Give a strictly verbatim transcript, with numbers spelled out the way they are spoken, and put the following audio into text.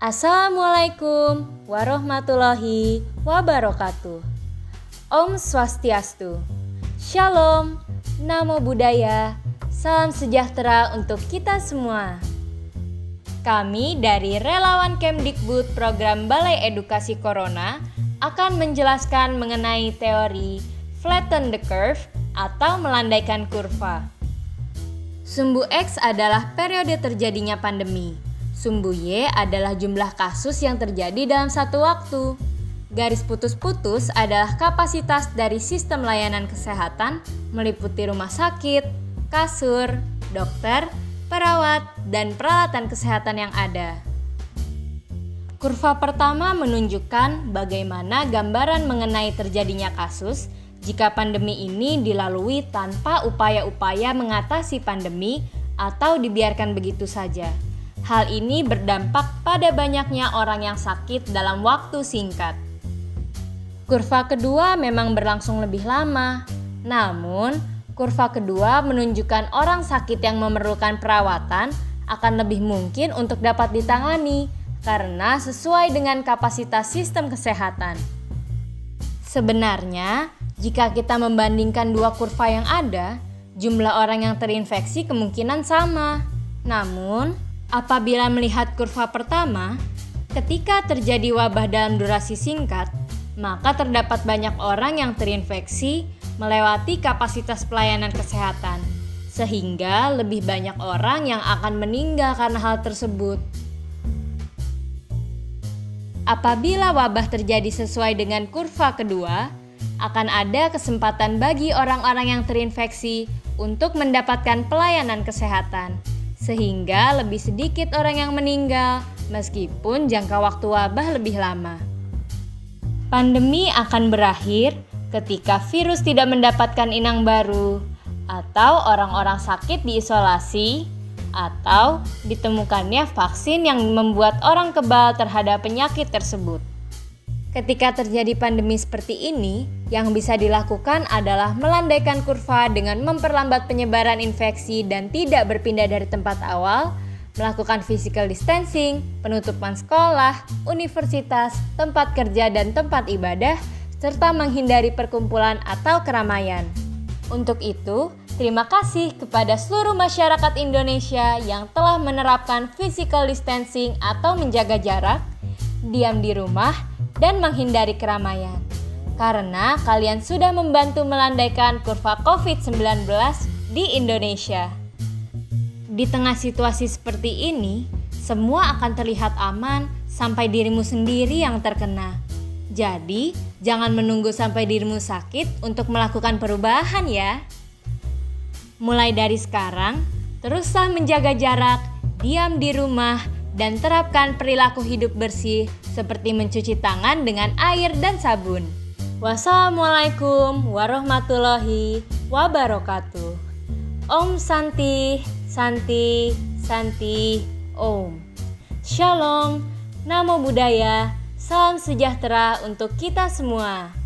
Assalamualaikum warahmatullahi wabarakatuh. Om Swastiastu. Shalom, Namo Buddhaya. Salam sejahtera untuk kita semua. Kami dari Relawan Kemdikbud Program Balai Edukasi Corona akan menjelaskan mengenai teori Flatten the Curve atau melandaikan kurva. Sumbu X adalah periode terjadinya pandemi. Sumbu Y adalah jumlah kasus yang terjadi dalam satu waktu. Garis putus-putus adalah kapasitas dari sistem layanan kesehatan meliputi rumah sakit, kasur, dokter, perawat, dan peralatan kesehatan yang ada. Kurva pertama menunjukkan bagaimana gambaran mengenai terjadinya kasus jika pandemi ini dilalui tanpa upaya-upaya mengatasi pandemi atau dibiarkan begitu saja. Hal ini berdampak pada banyaknya orang yang sakit dalam waktu singkat. Kurva kedua memang berlangsung lebih lama. Namun, kurva kedua menunjukkan orang sakit yang memerlukan perawatan akan lebih mungkin untuk dapat ditangani karena sesuai dengan kapasitas sistem kesehatan. Sebenarnya, jika kita membandingkan dua kurva yang ada, jumlah orang yang terinfeksi kemungkinan sama. Namun, apabila melihat kurva pertama, ketika terjadi wabah dalam durasi singkat, maka terdapat banyak orang yang terinfeksi melewati kapasitas pelayanan kesehatan, sehingga lebih banyak orang yang akan meninggal karena hal tersebut. Apabila wabah terjadi sesuai dengan kurva kedua, akan ada kesempatan bagi orang-orang yang terinfeksi untuk mendapatkan pelayanan kesehatan, sehingga lebih sedikit orang yang meninggal meskipun jangka waktu wabah lebih lama. Pandemi akan berakhir ketika virus tidak mendapatkan inang baru, atau orang-orang sakit diisolasi, atau ditemukannya vaksin yang membuat orang kebal terhadap penyakit tersebut. Ketika terjadi pandemi seperti ini, yang bisa dilakukan adalah melandaikan kurva dengan memperlambat penyebaran infeksi dan tidak berpindah dari tempat awal, melakukan physical distancing, penutupan sekolah, universitas, tempat kerja, dan tempat ibadah, serta menghindari perkumpulan atau keramaian. Untuk itu, terima kasih kepada seluruh masyarakat Indonesia yang telah menerapkan physical distancing atau menjaga jarak, diam di rumah, dan menghindari keramaian, karena kalian sudah membantu melandaikan kurva covid sembilan belas di Indonesia. Di tengah situasi seperti ini, semua akan terlihat aman sampai dirimu sendiri yang terkena. Jadi, jangan menunggu sampai dirimu sakit untuk melakukan perubahan ya. Mulai dari sekarang, teruslah menjaga jarak, diam di rumah, dan terapkan perilaku hidup bersih seperti mencuci tangan dengan air dan sabun. Wassalamualaikum warahmatullahi wabarakatuh. Om Santi, Santi, Santi, Om. Shalom, Namo Buddhaya. Salam sejahtera untuk kita semua.